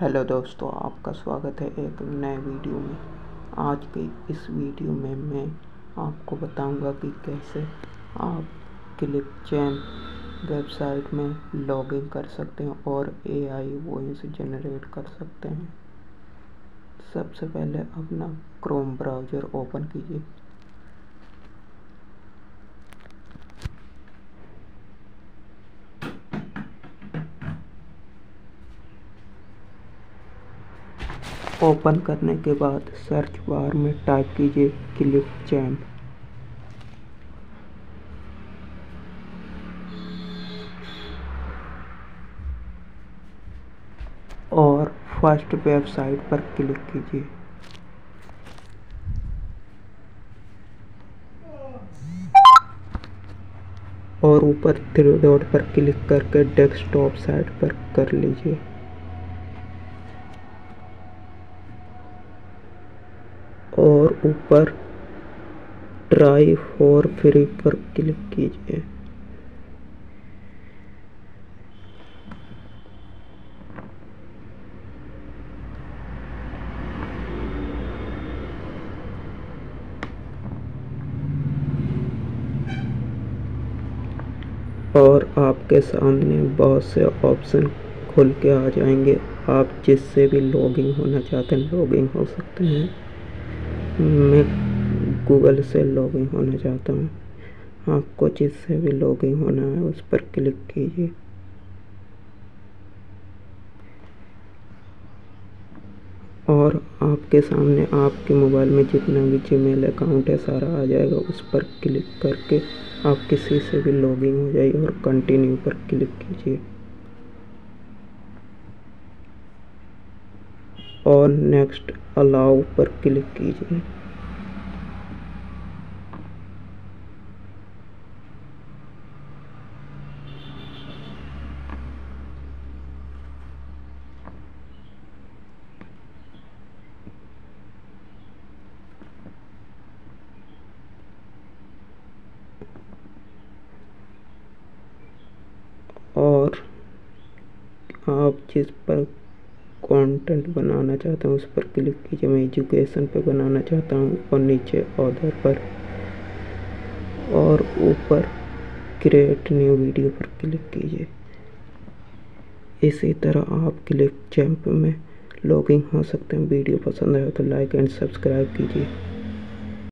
Hello दोस्तों, आपका स्वागत है एक नए वीडियो में। आज के इस वीडियो में मैं आपको बताऊंगा कि कैसे आप क्लिपचैम्प वेबसाइट में लॉगिन कर सकते हैं और AI वॉइस जनरेट कर सकते हैं। सबसे पहले अपना क्रोम ब्राउज़र ओपन कीजिए। ओपन करने के बाद सर्च बार में टाइप कीजिए क्लिपचैम्प। और फर्स्ट वेबसाइट पर क्लिक कीजिए। और ऊपर थ्री डॉट पर क्लिक करके डेस्कटॉप साइट पर कर लीजिए। और ऊपर ट्राई फॉर फ्री पर क्लिक कीजिए। और आपके सामने बहुत से ऑप्शन खुल के आ जाएंगे। आप जिससे भी लॉगिन होना चाहते हैं लॉगिन हो सकते हैं। मैं गूगल से लॉगिन होना चाहता हूँ। आपको जिससे भी लॉगिन होना है उस पर क्लिक कीजिए। और आपके सामने आपके मोबाइल में जितना भी जीमेल अकाउंट है सारा आ जाएगा। उस पर क्लिक करके आप किसी से भी लॉगिन हो जाइए और कंटिन्यू पर क्लिक कीजिए। और नेक्स्ट अलाउ पर क्लिक कीजिए। और आप जिस पर कंटेंट बनाना चाहता हूँ उस पर क्लिक कीजिए। मैं एजुकेशन पे बनाना चाहता हूँ और नीचे ऑर्डर पर और ऊपर क्रिएट न्यू वीडियो पर क्लिक कीजिए। इसी तरह आप क्लिपचैम्प में लॉगिन हो सकते हैं। वीडियो पसंद आए तो लाइक एंड सब्सक्राइब कीजिए।